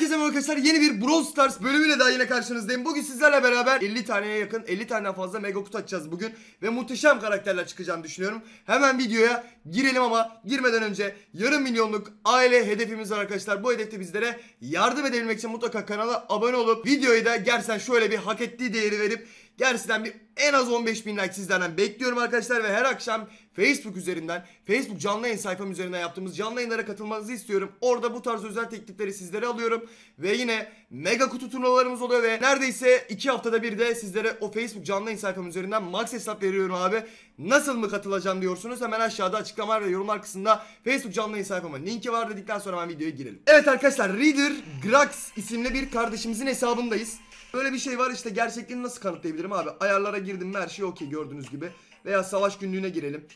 Herkese merhaba arkadaşlar, yeni bir Brawl Stars bölümüyle daha yine karşınızdayım. Bugün sizlerle beraber 50 taneye yakın 50 taneden fazla mega kutu açacağız bugün. Ve muhteşem karakterler çıkacağını düşünüyorum. Hemen videoya girelim ama girmeden önce yarım milyonluk aile hedefimiz var arkadaşlar. Bu hedefte bizlere yardım edebilmek için mutlaka kanala abone olup videoyu da gerçekten şöyle bir hak ettiği değeri verip gerçekten bir en az 15.000 like sizlerden bekliyorum arkadaşlar. Ve her akşam Facebook üzerinden, Facebook canlı yayın sayfam üzerinden yaptığımız canlı yayınlara katılmanızı istiyorum. Orada bu tarz özel teklifleri sizlere alıyorum. Ve yine mega kutu turnuvalarımız oluyor ve neredeyse 2 haftada bir de sizlere o Facebook canlı yayın sayfam üzerinden max hesap veriyorum abi. Nasıl mı katılacağım diyorsunuz, hemen aşağıda açıklamalar ve yorumlar kısmında Facebook canlı yayın sayfama linki var dedikten sonra hemen videoya girelim. Evet arkadaşlar, Reader Grax isimli bir kardeşimizin hesabındayız. Böyle bir şey var işte, gerçekliğini nasıl kanıtlayabilirim abi? Ayarlara girdim, her şey okey gördüğünüz gibi. Veya savaş günlüğüne girelim.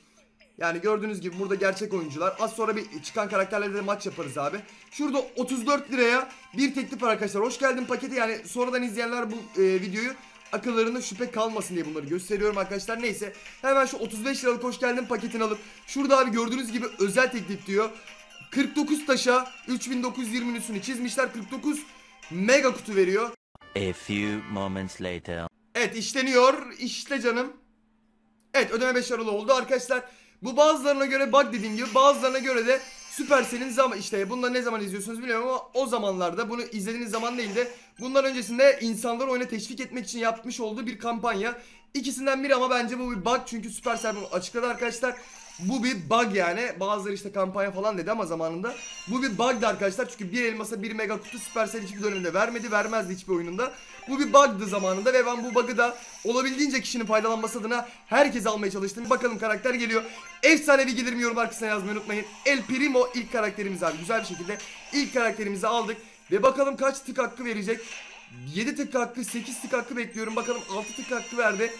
Yani gördüğünüz gibi burada gerçek oyuncular. Az sonra bir çıkan karakterlerle de maç yaparız abi. Şurada 34 liraya bir teklif var arkadaşlar. Hoş geldin paketi, yani sonradan izleyenler bu videoyu akıllarında şüphe kalmasın diye bunları gösteriyorum arkadaşlar. Neyse hemen şu 35 liralık hoş geldin paketini alıp şurada abi gördüğünüz gibi özel teklif diyor. 49 taşa 3920'nin üstünü çizmişler. 49 mega kutu veriyor. A few moments later. Evet, işleniyor. İşte canım. Evet, ödeme başarılı oldu arkadaşlar. Bu bazılarına göre bug dediğim gibi, bazılarına göre de Supercell'in zaman işte bunları ne zaman izliyorsunuz bilmiyorum ama o zamanlarda bunu izlediğiniz zaman değil de bundan öncesinde insanları oyuna teşvik etmek için yapmış olduğu bir kampanya. İkisinden biri ama bence bu bir bug çünkü Supercell bunu açıkladı arkadaşlar. Bu bir bug yani. Bazıları işte kampanya falan dedi ama zamanında bu bir bug'dı arkadaşlar. Çünkü bir elmasa bir mega kutu Supercell hiçbir döneminde vermedi, vermezdi hiçbir oyununda. Bu bir bug'dı zamanında ve ben bu bug'ı da olabildiğince kişinin faydalanması adına herkes almaya çalıştım. Bakalım karakter geliyor. Efsanevi gelirim yorumlar kısmına yazmayı unutmayın. El Primo ilk karakterimiz abi. Güzel bir şekilde ilk karakterimizi aldık ve bakalım kaç tık hakkı verecek. 7 tık hakkı, 8 tık hakkı bekliyorum. Bakalım 6 tık hakkı verdi.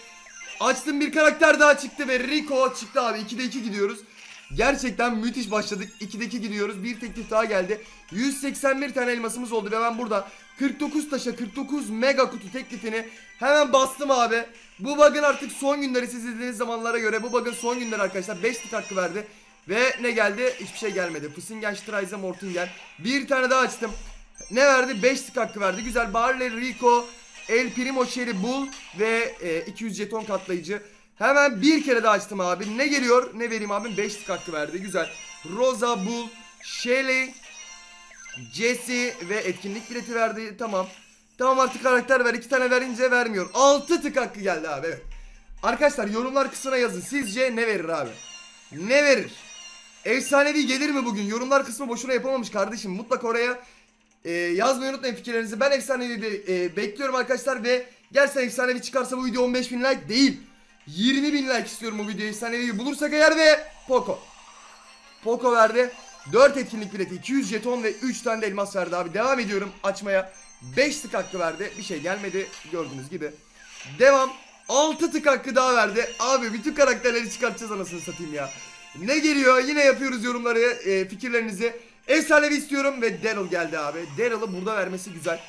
Açtım, bir karakter daha çıktı ve Rico çıktı abi. 2'de 2 gidiyoruz. Gerçekten müthiş başladık. 2'de 2 gidiyoruz. Bir teklif daha geldi. 181 tane elmasımız oldu ve ben burada 49 taşa 49 mega kutu teklifini hemen bastım abi. Bu bug'ın artık son günleri, siz izlediğiniz zamanlara göre bu bug'ın son günleri arkadaşlar. 5 tık hakkı verdi. Ve ne geldi? Hiçbir şey gelmedi. Fısingen, Strize, Mortingen. Bir tane daha açtım. Ne verdi? 5 tık hakkı verdi. Güzel. Barley, Rico, El Primo, Shelly, Bull ve 200 jeton katlayıcı. Hemen bir kere daha açtım abi. Ne geliyor? Ne vereyim abi? 5 tık hakkı verdi. Güzel. Rosa, Bull, Shelly, Jessie ve etkinlik bileti verdi. Tamam. Tamam, artık karakter ver. 2 tane verince vermiyor. 6 tık hakkı geldi abi. Evet. Arkadaşlar yorumlar kısmına yazın. Sizce ne verir abi? Ne verir? Efsanevi gelir mi bugün? Yorumlar kısmı boşuna yapamamış kardeşim. Mutlaka oraya yazmayı unutmayın fikirlerinizi. Ben efsanevi de bekliyorum arkadaşlar ve gerçekten efsanevi çıkarsa bu video 15.000 like değil, 20.000 like istiyorum bu videoyu. Efsanevi bulursak eğer ve Poco. Poco verdi. 4 etkinlik bileti, 200 jeton ve 3 tane de elmas verdi abi. Devam ediyorum açmaya. 5 tık hakkı verdi. Bir şey gelmedi gördüğünüz gibi. Devam. 6 tık hakkı daha verdi. Abi bütün karakterleri çıkartacağız anasını satayım ya. Ne geliyor? Yine yapıyoruz yorumları, fikirlerinizi. Efsanevi istiyorum ve Daryl geldi abi. Daryl'ı burada vermesi güzel.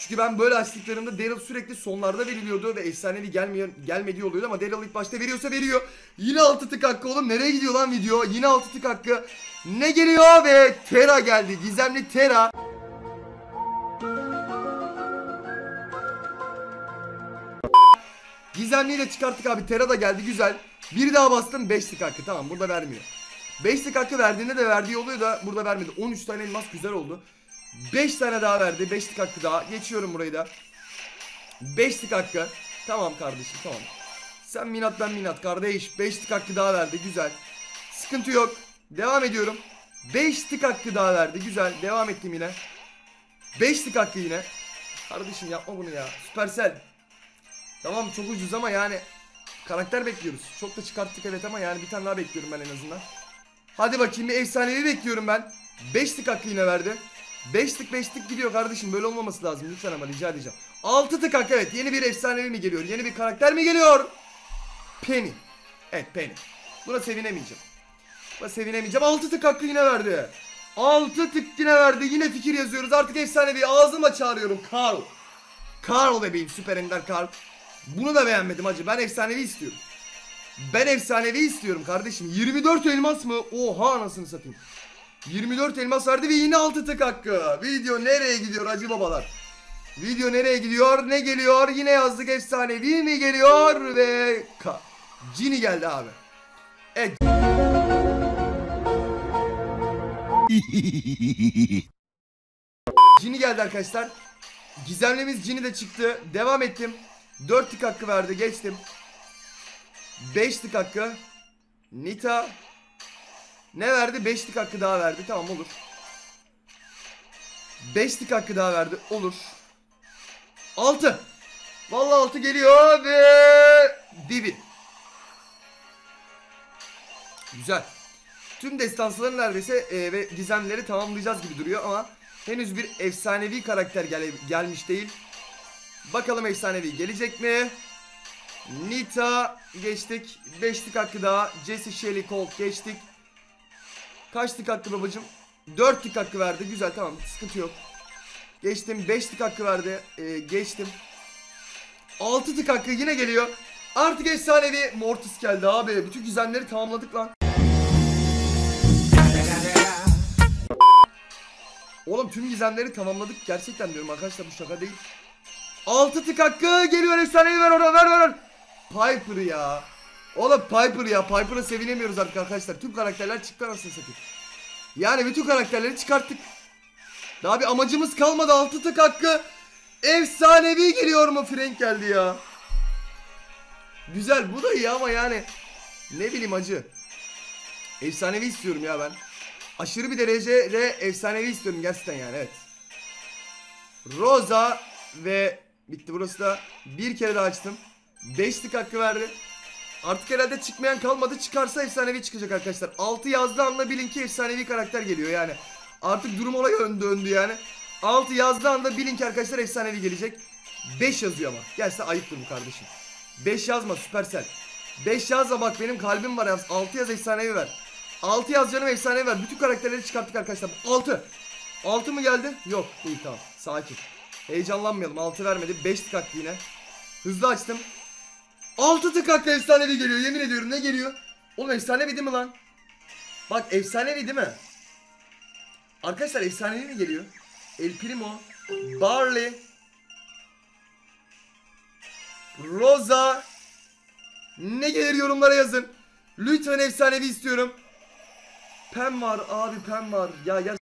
Çünkü ben böyle açtıklarımda Daryl sürekli sonlarda veriliyordu ve efsanevi gelmediği oluyordu ama Daryl ilk başta veriyorsa veriyor. Yine 6 tık hakkı oğlum. Nereye gidiyor lan video? Yine 6 tık hakkı. Ne geliyor? Ve Terra geldi. Gizemli Terra. Gizemliyi de çıkarttık abi. Terra da geldi. Güzel. Bir daha bastım. 5 tık hakkı. Tamam, burada vermiyor. 5 tık hakkı verdiğinde de verdiği oluyor da burada vermedi. 13 tane elmas güzel oldu. 5 tane daha verdi. 5 tık hakkı daha. Geçiyorum burayı da. 5 tık hakkı. Tamam kardeşim, tamam. Sen minat, ben minat kardeş. 5 tık hakkı daha verdi. Güzel. Sıkıntı yok. Devam ediyorum. 5 tık hakkı daha verdi. Güzel. Devam ettim yine. 5 tık hakkı yine. Kardeşim yapma bunu ya. Supercell. Tamam çok ucuz ama yani karakter bekliyoruz. Çok da çıkarttık evet ama yani bir tane daha bekliyorum ben en azından. Hadi bakayım, bir efsanevi bekliyorum ben. 5 tık hakkı yine verdi. 5 tık 5 tık gidiyor kardeşim, böyle olmaması lazım lütfen ama rica edeceğim. 6 tık hakkı, evet. Yeni bir efsanevi mi geliyor? Yeni bir karakter mi geliyor? Penny. Evet, Penny. Buna sevinemeyeceğim. Buna sevinemeyeceğim. 6 tık hakkı yine verdi. 6 tık yine verdi. Yine fikir yazıyoruz. Artık efsanevi ağzıma çağırıyorum. Carl. Carl bebeğim, süper ender Carl. Bunu da beğenmedim hacı. Ben efsanevi istiyorum. Ben efsanevi istiyorum kardeşim. 24 elmas mı? Oha anasını satayım. 24 elmas verdi ve yine 6 tık hakkı. Video nereye gidiyor hacı babalar? Video nereye gidiyor? Ne geliyor? Yine yazdık efsanevi mi geliyor? Ve Cini geldi abi. Evet. Cini geldi arkadaşlar. Gizemlimiz Cini de çıktı. Devam ettim. 4 tık hakkı verdi. Geçtim. 5 tık hakkı. Nita. Ne verdi? 5 tık hakkı daha verdi. Tamam olur. 5 tık hakkı daha verdi. Olur. 6. Vallahi 6 geliyor ve dibi. Güzel. Tüm destansları neredeyse ve gizemleri tamamlayacağız gibi duruyor ama henüz bir efsanevi karakter gelmiş değil. Bakalım efsanevi gelecek mi? Nita geçtik. 5 tık hakkı daha. Jessie, Shelly, Cole geçtik. Kaç tık hakkı babacım? 4 tık hakkı verdi. Güzel, tamam, sıkıntı yok. Geçtim. 5 tık hakkı verdi. Geçtim. 6 tık hakkı yine geliyor. Artık efsanevi Mortis geldi abi. Bütün gizemleri tamamladık lan. Oğlum tüm gizemleri tamamladık. Gerçekten diyorum arkadaşlar, bu şaka değil. 6 tık hakkı geliyor, efsanevi ver oradan, ver. Piper ya. Oğlum Piper ya. Piper'a sevinemiyoruz artık arkadaşlar. Tüm karakterler çıktı anasını satayım. Yani bütün karakterleri çıkarttık. Daha bir amacımız kalmadı. 6 tık hakkı. Efsanevi geliyor mu? Frank geldi ya. Güzel, bu da iyi ama yani ne bileyim acı. Efsanevi istiyorum ya ben. Aşırı bir dereceyle efsanevi istiyorum gerçekten yani, evet. Rosa ve bitti, burası da bir kere daha açtım. 5 tık hakkı verdi. Artık herhalde çıkmayan kalmadı. Çıkarsa efsanevi çıkacak arkadaşlar. 6 yazdığı anda bilin ki efsanevi karakter geliyor yani. Artık durum olay döndü yani. 6 yazdığı anda bilin ki arkadaşlar efsanevi gelecek. 5 yazıyor ama. Gelse ayıptır bu kardeşim. 5 yazma Supercell. 5 yazma, bak benim kalbim var yalnız. 6 yaz efsanevi ver. 6 yaz canım efsanevi ver. Bütün karakterleri çıkarttık arkadaşlar. 6. 6 mı geldi? Yok değil, tamam. Sakin. Heyecanlanmayalım. 6 vermedi. 5 tık hakkı yine. Hızlı açtım. 6 tık hakkı efsanevi geliyor. Yemin ediyorum ne geliyor? Oğlum efsanevi değil mi lan? Bak efsanevi değil mi? Arkadaşlar efsanevi mi geliyor? El Primo, Barley, Rosa, ne gelir yorumlara yazın. Lütfen efsanevi istiyorum. Pen var abi, pen var. Ya gerçekten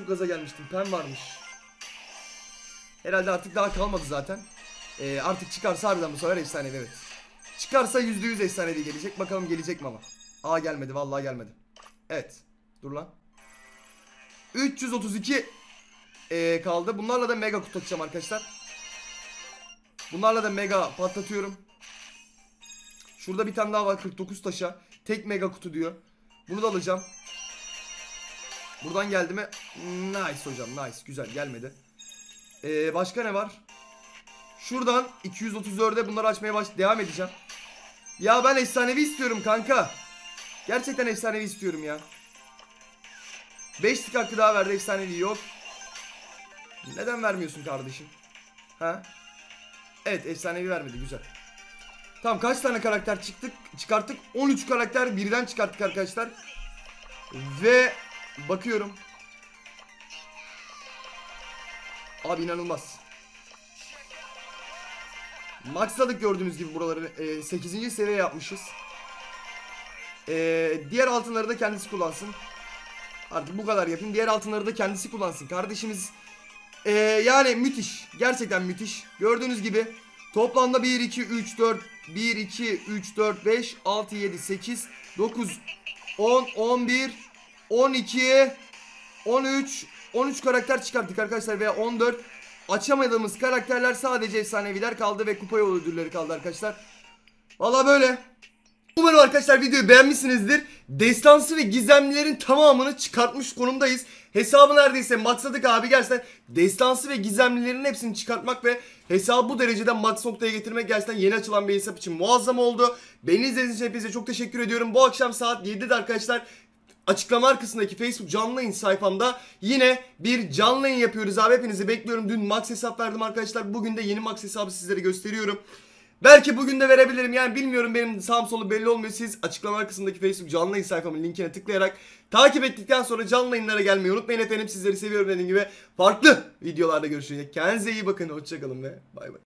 çok gaza gelmiştim. Pen varmış. Herhalde artık daha kalmadı zaten. Artık çıkarsa harbiden bu sefer efsanevi, evet. Çıkarsa %100 efsanevi gelecek. Bakalım gelecek mi ama. Aa gelmedi, vallahi gelmedi. Evet. Dur lan. 332 kaldı. Bunlarla da mega kutu açacağım arkadaşlar. Bunlarla da mega patlatıyorum. Şurada bir tane daha var. 49 taşa. Tek mega kutu diyor. Bunu da alacağım. Buradan geldi mi? Nice hocam. Nice. Güzel. Gelmedi. Başka ne var? Şuradan 234'e bunları açmaya devam edeceğim. Ya ben efsanevi istiyorum kanka. Gerçekten efsanevi istiyorum ya. 5 tık hakkı daha verdi, efsanevi yok. Neden vermiyorsun kardeşim? Ha? Evet, efsanevi vermedi, güzel. Tamam, kaç tane karakter çıkarttık? 13 karakter birden çıkarttık arkadaşlar. Ve bakıyorum. Abi inanılmaz. Maxladık gördüğünüz gibi buraları. 8. seviye yapmışız. Diğer altınları da kendisi kullansın. Artık bu kadar yapayım. Diğer altınları da kendisi kullansın. Kardeşimiz yani müthiş. Gerçekten müthiş. Gördüğünüz gibi toplamda 1, 2, 3, 4, 1, 2, 3, 4, 5, 6, 7, 8, 9, 10, 11, 12, 13 karakter çıkarttık arkadaşlar veya 14. Açamadığımız karakterler sadece efsaneviler kaldı ve kupa yolu ödülleri kaldı arkadaşlar. Vallahi böyle. Umarım arkadaşlar videoyu beğenmişsinizdir. Destansı ve gizemlilerin tamamını çıkartmış konumdayız. Hesabı neredeyse maxladık abi gerçekten. Destansı ve gizemlilerin hepsini çıkartmak ve hesabı bu dereceden max noktaya getirmek gerçekten yeni açılan bir hesap için muazzam oldu. Beni izlediğiniz için hepinize çok teşekkür ediyorum. Bu akşam saat 7'de arkadaşlar açıklama kısmındaki Facebook canlı yayın sayfamda yine bir canlı yayın yapıyoruz abi. Hepinizi bekliyorum. Dün max hesap verdim arkadaşlar. Bugün de yeni max hesabı sizlere gösteriyorum. Belki bugün de verebilirim, yani bilmiyorum, benim sağım solu belli olmuyor. Siz açıklama kısmındaki Facebook canlı yayın sayfamın linkine tıklayarak takip ettikten sonra canlı yayınlara gelmeyi unutmayın efendim. Sizleri seviyorum, dediğim gibi farklı videolarda görüşeceğiz. Kendinize iyi bakın, hoşçakalın ve bay bay.